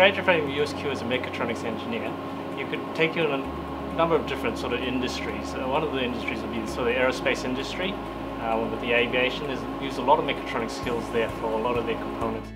graduating from USQ as a mechatronics engineer, you could take you in a number of different sort of industries. One of the industries would be sort of the aerospace industry, with the aviation. There's use a lot of mechatronics skills there for a lot of their components.